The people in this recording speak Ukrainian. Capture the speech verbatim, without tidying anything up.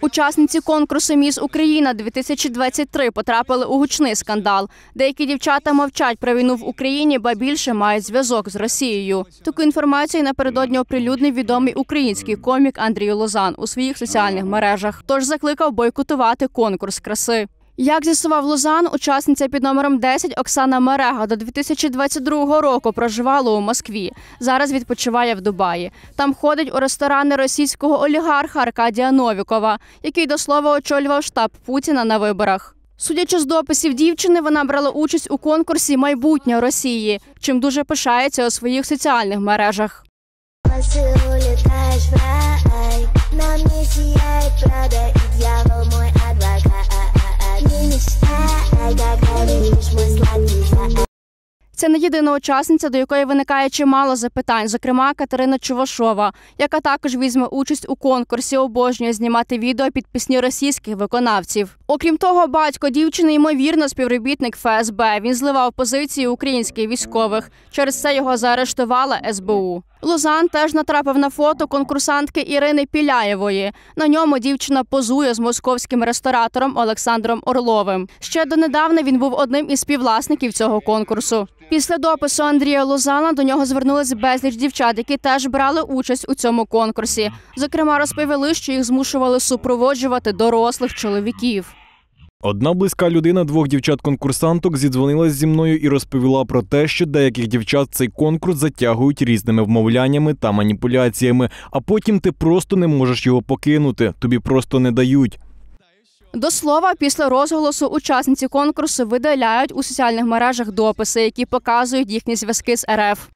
Учасниці конкурсу «Міс Україна-дві тисячі двадцять три» потрапили у гучний скандал. Деякі дівчата мовчать про війну в Україні, ба більше мають зв'язок з Росією. Таку інформацію напередодні оприлюднив відомий український комік Андрій Лузан у своїх соціальних мережах, тож закликав бойкотувати конкурс краси. Як з'ясував Лузан, учасниця під номером десять Оксана Магера до дві тисячі двадцять другого року проживала у Москві. Зараз відпочиває в Дубаї. Там ходить у ресторани російського олігарха Аркадія Новікова, який, до слова, очолював штаб Путіна на виборах. Судячи з дописів дівчини, вона брала участь у конкурсі «Майбутнє Росії», чим дуже пишається у своїх соціальних мережах. Це не єдина учасниця, до якої виникає чимало запитань, зокрема Катерина Чувашова, яка також візьме участь у конкурсі, обожнює знімати відео під пісні російських виконавців. Окрім того, батько дівчини, ймовірно, співробітник ФСБ. Він зливав позиції українських військових. Через це його заарештувала ес бе у. Лузан теж натрапив на фото конкурсантки Ірини Піляєвої. На ньому дівчина позує з московським ресторатором Олександром Орловим. Ще донедавна він був одним із співвласників цього конкурсу. Після допису Андрія Лузана до нього звернулись безліч дівчат, які теж брали участь у цьому конкурсі. Зокрема, розповіли, що їх змушували супроводжувати дорослих чоловіків. Одна близька людина двох дівчат-конкурсанток зідзвонилась зі мною і розповіла про те, що деяких дівчат цей конкурс затягують різними вмовляннями та маніпуляціями, а потім ти просто не можеш його покинути, тобі просто не дають. До слова, після розголосу учасниці конкурсу видаляють у соціальних мережах дописи, які показують їхні зв'язки з ер еф.